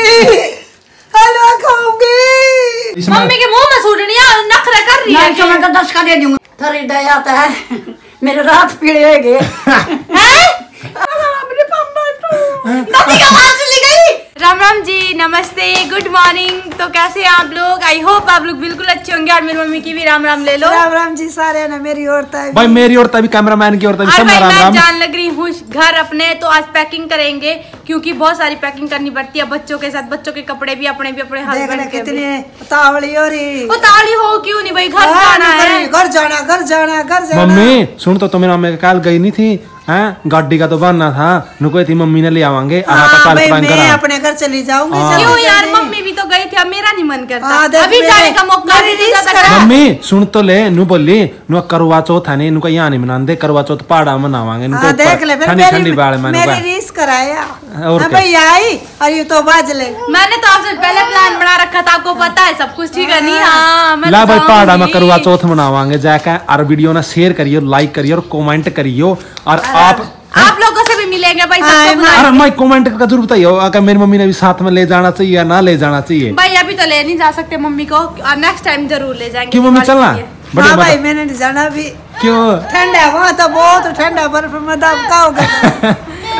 हलवा खाऊंगी। मम्मी के मुंह में सूट नहीं आ, नखरा कर रही है। मैं तो 10 का दे दूंगी। थरी दया आता है मेरे रात पीड़ेगे हैं। अपने पंबा तो नदी का पानी ले गई। राम राम जी, नमस्ते, गुड मॉर्निंग। तो कैसे हैं आप लोग? आई होप आप लोग बिल्कुल अच्छे होंगे। और मेरी मम्मी की भी राम राम ले लो। राम राम जी सारे ना, मेरी और ताई भाई, मेरी और ताई कैमरामैन की और ताई सब राम राम। मैं जान लग रही हूँ घर अपने। तो आज पैकिंग करेंगे क्योंकि बहुत सारी पैकिंग करनी पड़ती है बच्चों के साथ। बच्चों के कपड़े भी अपने हस्बैंड के। कितनी उतावली हो रही। उतावली हो क्यों नहीं भाई, घर जाना है, घर जाना, घर जाना, घर जाना। मम्मी सुन, तो तुम्हें मम्मी कल गई नहीं थी गाड़ी का तो बहाना था, नुको थी मम्मी ने ले आवांगे। मैं अपने घर चली जाऊंगी। क्यों यार, मम्मी भी तो गई थी, अब मेरा नहीं मन करता अभी जाने का मौका। मम्मी सुन तो ले, नु बोली नु करवा चौथ है, नुका यहाँ नहीं मनाते, करवा चौथ पहाड़ा मनावांगे। मैंने तो आपसे पहले प्लान बना रखा था, आपको पता है सब कुछ, ठीक है नहीं? ला भाई पहाड़ा में करवा चौथ मनावांगे जाकर। और वीडियो ना शेयर करियो, लाइक करियो और कमेंट करियो। और आप लोगों से भी मिलेंगे भाई। अरे मैं कमेंट का जरूर बताइयो अगर मेरी मम्मी ने भी साथ में ले जाना चाहिए या ना ले जाना चाहिए। भाई अभी तो ले नहीं जा सकते मम्मी को, नेक्स्ट टाइम जरूर ले जाएंगे। क्यों मम्मी चलना? हाँ भाई मैंने नहीं जाना भी। क्यों? ठंड है वहाँ तो, बहुत ठंड है, बर्फ में दब का होगा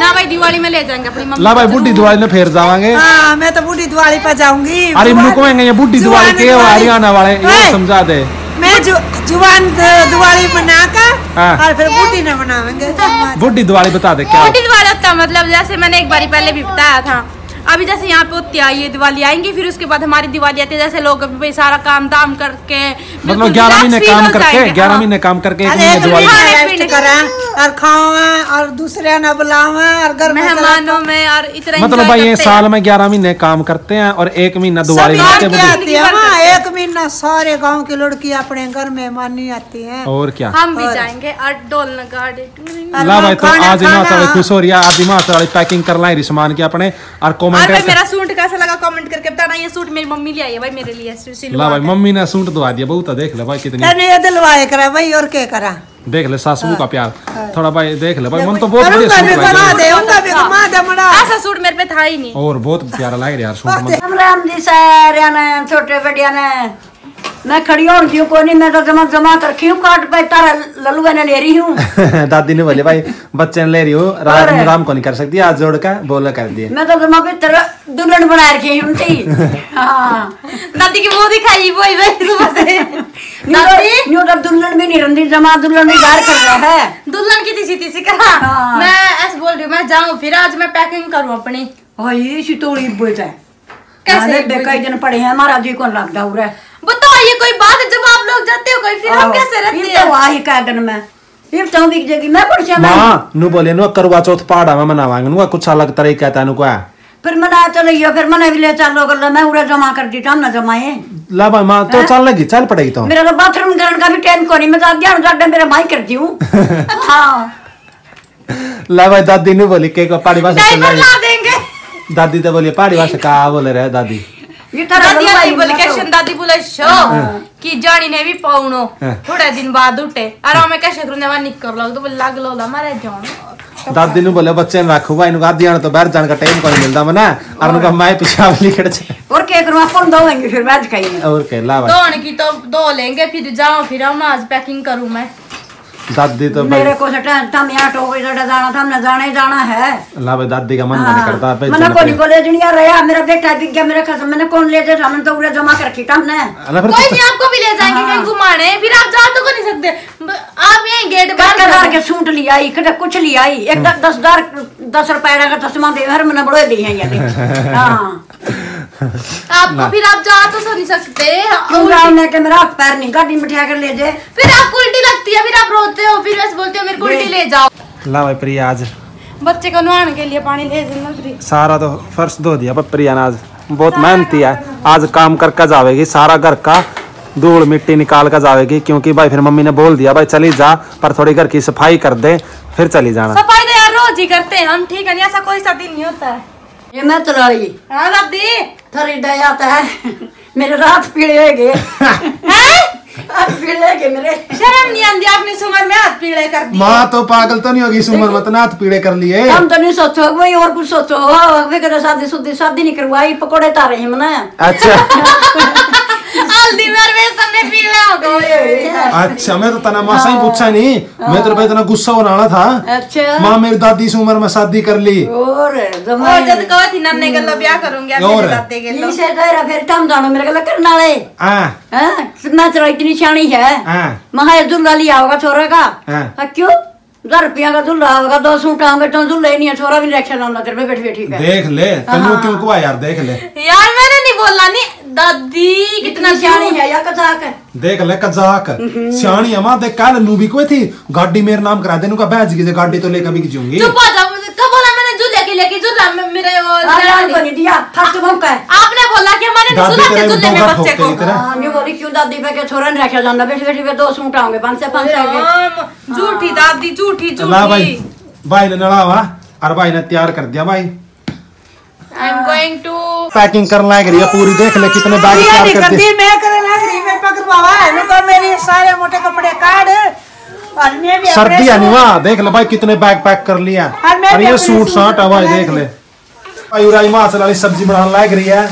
ना भाई। दिवाली में ले जाएंगे अपनी मम्मी। ला भाई बूढ़ी दिवाली में फिर जावांगे। हाँ मैं तो बूढ़ी दिवाली पर जाऊंगी। अरे मुकवेंगे ये बूढ़ी दिवाली के हरियाणा वाले, समझा दे। मैं जुबान दिवाली बनाकर और फिर बूढ़ी ना बनाएंगे। बूढ़ी दिवाली बता दे क्या? बूढ़ी दिवाली होता मतलब जैसे मैंने एक बारी पहले भी बताया था, अभी जैसे यहाँ पे होती है ये दिवाली आएंगी, फिर उसके बाद हमारी दिवाली आती है। जैसे लोग अभी सारा काम दाम करके मतलब 11 महीने काम करके, 11 महीने काम करके और खावा और दूसरे न बुलावा और घर मेहमानों में और इतना मतलब भाई ये साल में 11 महीने काम करते हैं और 1 महीना दिवाली आती है। 1 महीना सारे गांव की लड़की अपने घर मेहमानी आती है। और क्या हम भी जाएंगे और डोलना गाड़ी। तो आज हिमाचल खुश हो रही है, आज हिमाचल पैकिंग कर लाए सामान की अपने। और कमेंट मेरा सूट कैसा लगा कमेंट करके बताना। ये सूट मेरी मम्मी ले आई है भाई मेरे लिए। ला भाई मम्मी ने सूट दवा दिया, बहुत देख ले भाई कितनी दिलवाए करा भाई। और क्या करा देख ले, सासू का प्यार थोड़ा भाई देख ले भाई। मन तो बहुत ऐसा सूट मेरे पे था ही नहीं और बहुत प्यारा लग रहा यार सूट। राम राम जी सारे ने, छोटे बड़िया ने। मैं खड़ी और क्यों कोनी, मैं तो जमा जमा कर क्यों काट पे तारा ललुआ ने ले रही हूँ। दादी ने बोले भाई बच्चे ने ले रही हूँ, राम राम को नहीं कर सकती, आज जोड़ का बोला कर दिए। मैं तो जमा पे तेरा दुल्हन बना रखी हूँ। दादी की वो दिखाई वही वही दुल्हन भी नहीं रंदी, जमा दुल्हन भी बाहर कर रहा है। दुल्हन की तीसी तीसी करा। मैं ऐसे बोल रही हूँ मैं जाऊँ फिर आज मैं पैकिंग करूँ अपनी। ये शितोड़ी बोलता है कैसे बेकाई जन पड़े हैं महाराज जी को लगता हो रहा है। बताओ ये कोई बात है, जब आप लोग जाते हो कोई फिर आप कैसे रहते हो? वाह का गन में फिर तो बिक जाएगी। मैं पड़शा में नु बोले नु करवा चौथ पहाड़ा में मनावांगे, नु कुछ अलग तरह कहता नु का फिर मना चलियो, फिर मना भी ले चलो गल्ला। मैं उड़ा जमा कर दी टाइम ना जमाए। ला भाई मां तो चल लगी, चल पड़ेगी तो मेरा बाथरूम करने का भी टाइम को नहीं। मैं आप जान जाडा मेरा माई कर दी हूं। हां ला भाई दादी ने बोली के को पहाड़ी भाषा चला देंगे। दादी तो बोली पहाड़ी भाषा का बोले रे दादी ये तरह दादी बोली कैशन। दादी बोले शो कि जानी ने भी पाउनो थोड़े दिन बाद उठे अरे मैं कैसे करूं ना निकल लग तो लग लो मारे जान। दादी ने बोले बच्चे ने रखो भाई, इनको आदियां तो बाहर जाने का टाइम को नहीं मिलता मना। और उनका माई पेशाब लिखड़ छे और क्या करूँ अपन दो लेंगे फिर मैच खाएंगे। और क्या ला भाई दो की तो दो लेंगे फिर जाऊँ फिर हम आज पैकिंग करूँ मैं। दादी तो मेरे को सटा में आटो कोई सटा जाना था, हमने जाने जाना है। ला भाई दादी का मन नहीं करता पे मैंने कोनी को ले दुनिया रहा। मेरा बेटा बिक गया मेरा खसम, मैंने कौन ले जाए, हमने तो उरे जमा कर रखी हमने। कोई नहीं आपको भी ले जाएंगे कहीं घुमाने, फिर आप जा तो नहीं सकते। आप यहीं गेट बंद करा के सूट ले आई कदा कुछ ले आई, एक 10 रुपए का चश्मा दे हर महीने बड़े दी है यानी। हां आपको फिर आप जा तो सो नहीं सकते के मेरा पैर नहीं गाड़ी बिठा कर ले जाए, फिर आपको उल्टी लगती है, फिर आप रोते हो, फिर बस बोलते हो मेरे को उल्टी ले जाओ। ला भाई प्रिया आज बच्चे को नहाने के लिए पानी ले जाना, सारा तो फर्श धो दिया पर प्रिया ने आज बहुत मेहनती है। आज काम करके जावेगी, सारा घर का धूल मिट्टी निकाल कर जावेगी क्योंकि भाई फिर मम्मी ने बोल दिया भाई चली जा पर थोड़ी घर की सफाई कर दे फिर चली जाना। सफाई तो यार रोज ही करते हैं हम, ठीक है नहीं? ऐसा कोई सा दिन नहीं होता है। ये मैं तो रही थरी दया आता है मेरे रात पीड़ेगे हैं। शर्म नहीं आंदी आपने इस उम्र में हाथ पीड़े कर दिए। माँ तो पागल तो नहीं होगी इस उम्र में तो हाथ पीड़े कर लिए। हम तो नहीं सोचो वही और कुछ सोचो वगैरह शादी नहीं करवाई पकोड़े तारे हैं मना। अच्छा हल्दी मर में समय पीड़ा हो गई। अच्छा मैं तो तना माँ से ही पूछा नहीं मैं तो भाई इतना गुस्सा बनाना था। अच्छा माँ मेरी दादी इस उम्र में शादी कर ली और जब कहो थी ना ने गल्ला ब्याह करूंगी आपके दादी के लो इसे गहरा फिर काम जानो मेरे गल्ला करना ले। हां ना चलो इतनी शानी है। हां महा दुल्ला लिया होगा छोरा का। हां क्यों 10 रुपया का दुल्ला होगा 2 सूटा होंगे तो दुल्ला ही नहीं है छोरा भी रक्षा ना तेरे पे बैठ बैठी है। देख ले तन्नू क्यों को यार देख ले यार मैंने नहीं बोला नहीं दादी कितना सियानी है या कजाक है देख ले कजाक सियानी है मां देख काल नूबी को थी गाड़ी मेरा नाम करा देनु का बैज की गाड़ी तो लेके भी जाऊंगी। चुप हो जा मुझे कब बोला मैंने जो लेके जुल्ला मेरे और को नहीं दिया फालतू भौंका है आपने बोला कि हमारे नहीं सुना के जुल्ले में बच्चे को हम ये बोली क्यों दादी पे के छोरा ने रखा जाना बैठ बैठ पे 2 सूटा होंगे 5 से 5 होंगे झूठी दादी झूठी झूठी। ला भाई भाई ने नड़ावा और भाई ने तैयार कर दिया भाई I am going to packing करने लग रही है पूरी देख ले कितने बैग तैयार कर दी मैं करने लग रही मैं पकड़ बाबा है को मेरे सारे मोटे कपड़े काट और मैं भी सर्दी है निवा देख ले भाई कितने बैग पैक कर लिया और ये सूट शर्ट आवाज देख ले भाई उराई मां चला सब्जी बनाने लग रही है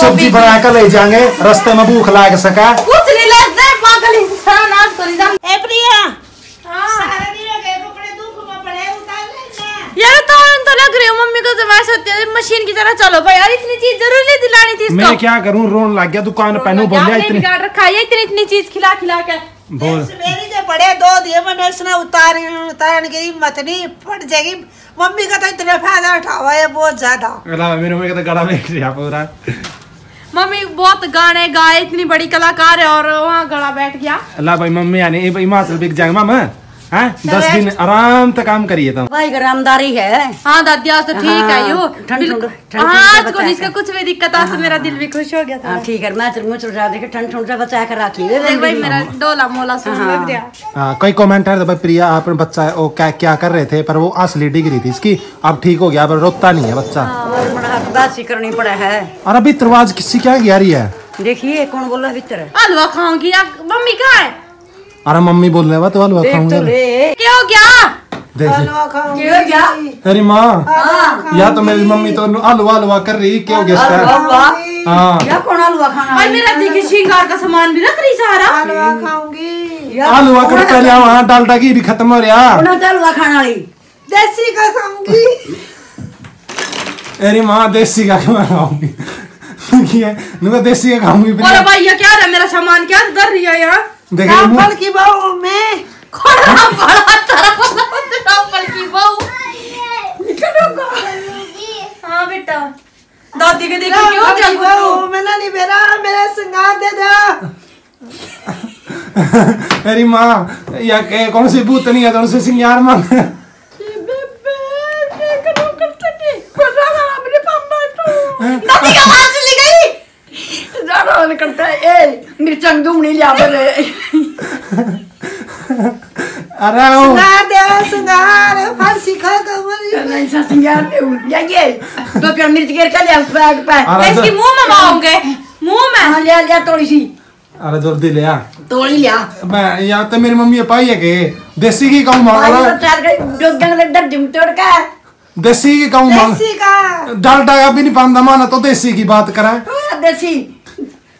सब्जी बना कर ले जाएंगे रास्ते में भूख लग सका कुछ नहीं लगता पागल इंसान आज कर जा। ए प्रिया हां सारे दिन गए कपड़े धूप में पड़े उतार ले यार तो लग रही हो मम्मी को जमा सत्य मशीन की तरह चलो भाई यार इतनी चीज जरूर नहीं दिलानी थी इसको मैं क्या करूं रोन लग गया दुकान पहनू बोल दिया इतनी बिगाड़ रखा है इतनी इतनी चीज खिला खिला के बोल मेरी जो बड़े दो दिए मैंने इसने उतारने की हिम्मत नहीं फट जाएगी मम्मी का तो इतना फायदा उठावा है बहुत ज्यादा गला मेरी मम्मी का तो गला में क्या पूरा मम्मी बहुत गाने गाए इतनी बड़ी कलाकार है और वहां गला बैठ गया। अल्लाह भाई मम्मी यानी ये हिमाचल बिक जाएगा मामा हाँ 10 दिन आराम से काम करिए तुम भाई आरामदारी है। हाँ दादी आज तो ठीक है यू आज को इसका कुछ भी दिक्कत आज मेरा दिल भी खुश हो गया था ठीक है मैं चलूँ चल रहा देखिए ठंड ठंड से बचा कर रखी भाई मेरा डोला मोला सुन लग गया। हाँ कोई कमेंट है तो भाई प्रिया आप बच्चा वो क्या क्या कर रहे थे पर वो असली डिग्री थी इसकी अब ठीक हो गया पर रोता नहीं है बच्चा करनी पड़ा है और अभी तरवाज किसी क्या गहरी है देखिए कौन बोला भीतर हलवा खाऊंगी मम्मी कहाँ है अरे मम्मी बोल रहे तो हलवा खाऊंगा क्या हो गया देखिए तेरी माँ या तो मेरी मम्मी तो हलवा हलवा कर रही क्या हो गया श्रृंगार का सामान भी रख रही सारा हलवा खाऊंगी हलवा कर पहले वहाँ डालडा घी भी खत्म हो रहा हलवा खाने वाली देसी का खाऊंगी अरे माँ देसी का खाऊंगी देसी का खाऊंगी भाई क्या मेरा सामान क्या कर रही है यार रामफल की बहू में हाँ बेटा दादी के देखो क्यों मैं नहीं मेरा मेरा श्रृंगार दे दो मेरी माँ या कौन सी भूतनी है कौन से श्रृंगार मांग करता है ए मिर्चन दूमनी लिया पर अरे सुनार दे सुनार फांसी खा गई नहीं सा सिंगार दे ये तो प्यार मिर्च गिर का ले बैग पे इसकी मुंह में मारोगे मुंह में हां ले ले थोड़ी सी अरे जल्दी ले आ तोड़ी ले आ मैं या तो मेरी मम्मी पाई है के देसी की कहूं मारो चार डोगन ले डर जिम तोड़ का देसी की कहूं मारो देसी का डालडा का भी नहीं पांदा माना तो देसी की बात करा देसी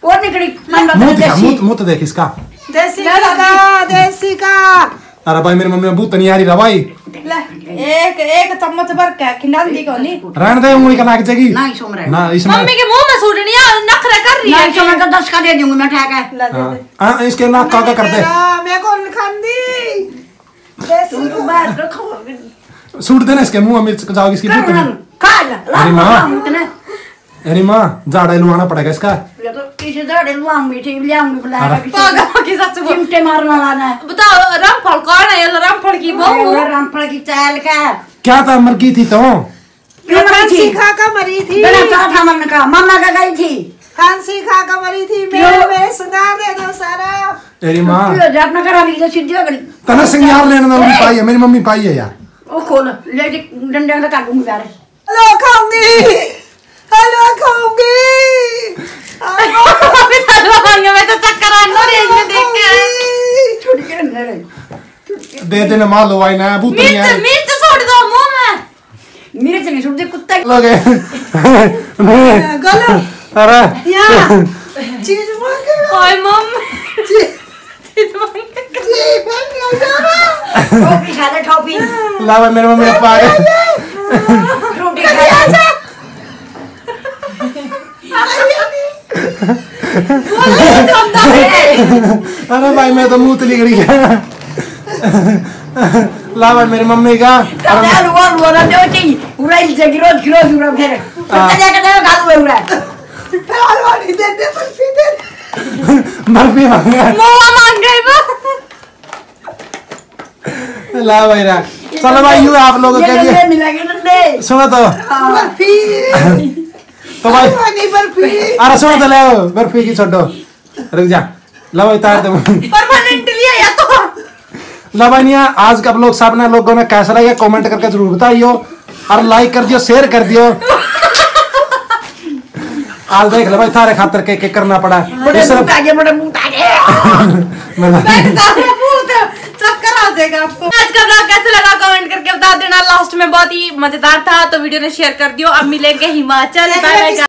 और निकली मुंह देख इसका देसी का अरे भाई मेरी मम्मी भूत नहीं आ रही भाई एक एक चम्मच भर के खिला दी कोनी रहने दे उंगली का लग जाएगी नहीं सोम रहे ना इसमें मम्मी के मुंह में सूटनी है नखरा कर रही है नहीं सोम तो 10 का दे दूंगी मैं ठा के हां इसके नाक का कर दे मैं कौन खांदी देसी को बाहर रखो सूट देना इसके मुंह में मिर्च जाओ इसकी भूत नहीं खा ले अरे मां अरे माँ झाड़ा लुआना पड़ेगा इसका क्या था मर गई थी तो फांसी खा का मरी थी मामा का गई थी फांसी खा का मरी थी मेरे श्रृंगार दे दो सारा तेरी माँ तना श्रृंगार लेना मम्मी पाई है मेरी मम्मी पाई है यार वो खोल ले डंडे लगा दूंगी यार लो खाऊंगी हलवा खाऊंगी मैं तो चक्कर आ रही है देख दे देने मार लो भाई ना भूतनी है। मिर्च छोड़ दो मुंह में। मिर्च नहीं छोड़ दे कुत्ता लोगे। गलो। अरे। यार। चीज मांगे। ओए मम। चीज मांगे। चीज मांगे। टॉपी खाना टॉपी। लावा मेरे मम्मी ने पारे। रोटी खाना। अरे भाई मैं तो मुँह तली गई लावा मेरी मम्मी का ला भाई ना चलो भाई यू आप लोगों के सुनो तो भाई अरे सुनो तो लाओ बर्फी की छोड़ो रुक जा लाओ इतार तुम परमानेंटली आया तो लावानिया। आज का ब्लॉग सामने लोगों ने कैसा लगा कमेंट करके जरूर बताइयो और लाइक कर दियो शेयर कर दियो। आज देख लो भाई थारे खातर के के करना पड़ा बड़े मुंह आगे चक्कर आ जाएगा आपको। आज का ब्लॉग कैसा लगा कमेंट करके बता देना। लास्ट में बहुत ही मजेदार था तो वीडियो ने शेयर कर दियो। अब मिलेंगे हिमाचल।